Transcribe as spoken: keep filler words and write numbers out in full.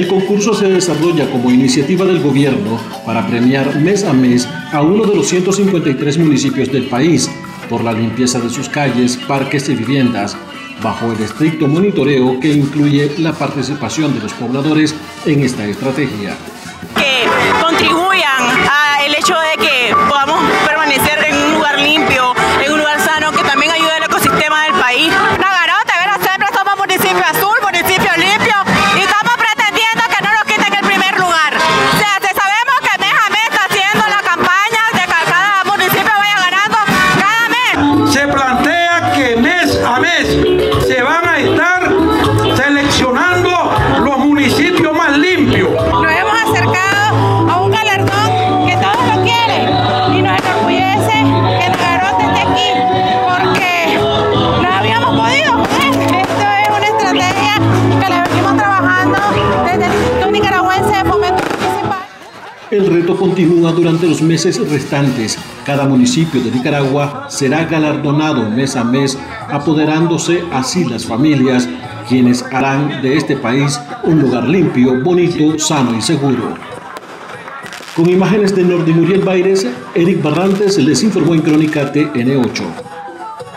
El concurso se desarrolla como iniciativa del gobierno para premiar mes a mes a uno de los ciento cincuenta y tres municipios del país por la limpieza de sus calles, parques y viviendas, bajo el estricto monitoreo que incluye la participación de los pobladores en esta estrategia. Que contribuyan al hecho de que podamos permanecer en un lugar limpio, en un lugar sano, que también ayude al ecosistema del país. El reto continúa durante los meses restantes. Cada municipio de Nicaragua será galardonado mes a mes, apoderándose así las familias, quienes harán de este país un lugar limpio, bonito, sano y seguro. Con imágenes de Nordimuriel Baires, Eric Barrantes les informó en Crónica T N ocho.